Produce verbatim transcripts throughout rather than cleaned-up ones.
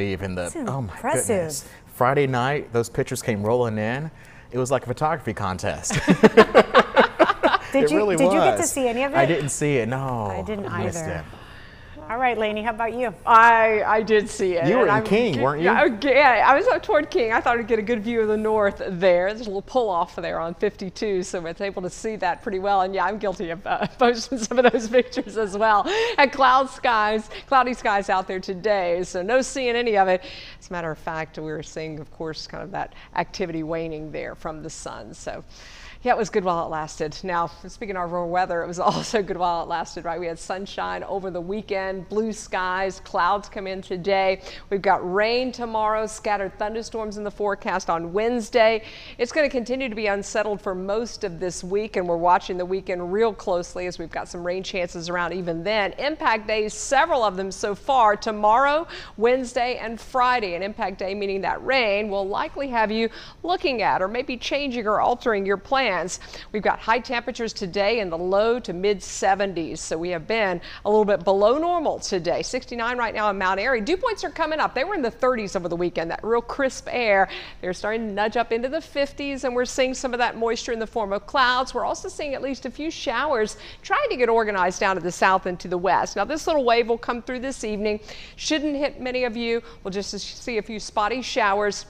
Steve, in the That's oh my impressive. Goodness. Friday night, those pictures came rolling in. It was like a photography contest. Did it you really did was. You get to see any of it? I didn't see it. No, I didn't I either. It. All right, Lainey, how about you? I I did see it. You were in I'm, King, weren't you? Yeah, I was up toward King. I thought I'd get a good view of the north there. There's a little pull off there on fifty-two, so it's able to see that pretty well. And yeah, I'm guilty of uh, posting some of those pictures as well. And cloud skies, cloudy skies out there today, so no seeing any of it. As a matter of fact, we were seeing, of course, kind of that activity waning there from the sun. So. Yeah, it was good while it lasted. Now, speaking of our weather, it was also good while it lasted, right? We had sunshine over the weekend, blue skies, clouds come in today. We've got rain tomorrow, scattered thunderstorms in the forecast on Wednesday. It's going to continue to be unsettled for most of this week, and we're watching the weekend real closely as we've got some rain chances around even then. Impact days, several of them so far, tomorrow, Wednesday, and Friday. An impact day meaning that rain will likely have you looking at or maybe changing or altering your plans. We've got high temperatures today in the low to mid seventies, so we have been a little bit below normal today. sixty-nine right now in Mount Airy. Dew points are coming up. They were in the thirties over the weekend, that real crisp air. They're starting to nudge up into the fifties, and we're seeing some of that moisture in the form of clouds. We're also seeing at least a few showers trying to get organized down to the south and to the west. Now, this little wave will come through this evening. Shouldn't hit many of you. We'll just see a few spotty showers.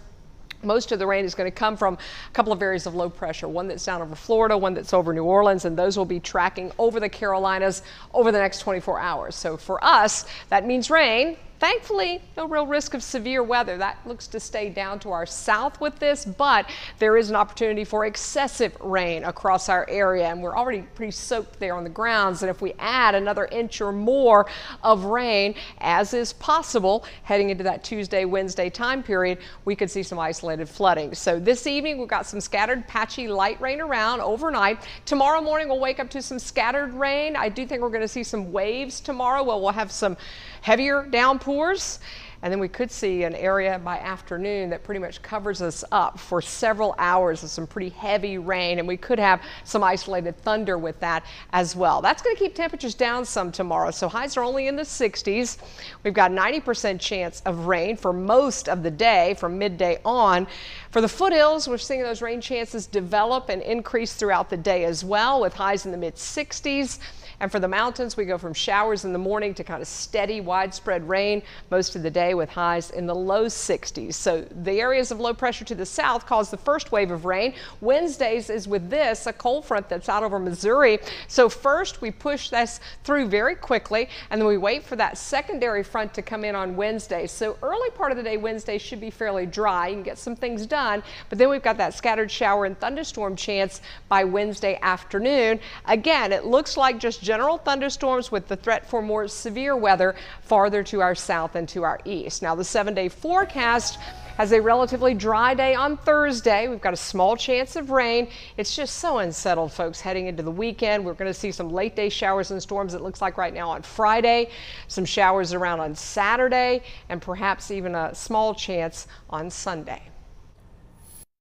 Most of the rain is going to come from a couple of areas of low pressure, one that's down over Florida, one that's over New Orleans, and those will be tracking over the Carolinas over the next twenty-four hours. So for us, that means rain. Thankfully, no real risk of severe weather. That looks to stay down to our south with this, but there is an opportunity for excessive rain across our area, and we're already pretty soaked there on the grounds. And if we add another inch or more of rain, as is possible, heading into that Tuesday, Wednesday time period, we could see some isolated flooding. So this evening, we've got some scattered patchy light rain around overnight. Tomorrow morning, we'll wake up to some scattered rain. I do think we're going to see some waves tomorrow. Well, we'll have some heavier downpours. And then we could see an area by afternoon that pretty much covers us up for several hours of some pretty heavy rain, and we could have some isolated thunder with that as well. That's going to keep temperatures down some tomorrow, so highs are only in the sixties. We've got ninety percent chance of rain for most of the day from midday on. For the foothills, we're seeing those rain chances develop and increase throughout the day as well, with highs in the mid sixties. And for the mountains, we go from showers in the morning to kind of steady, widespread rain most of the day with highs in the low sixties. So the areas of low pressure to the south caused the first wave of rain. Wednesdays is with this, a cold front that's out over Missouri. So first we push this through very quickly, and then we wait for that secondary front to come in on Wednesday. So early part of the day Wednesday should be fairly dry. You can get some things done, but then we've got that scattered shower and thunderstorm chance by Wednesday afternoon. Again, it looks like just general thunderstorms with the threat for more severe weather farther to our south and to our east. Now, the seven-day forecast has a relatively dry day on Thursday. We've got a small chance of rain. It's just so unsettled, folks, heading into the weekend. We're going to see some late day showers and storms, it looks like right now on Friday, some showers around on Saturday, and perhaps even a small chance on Sunday.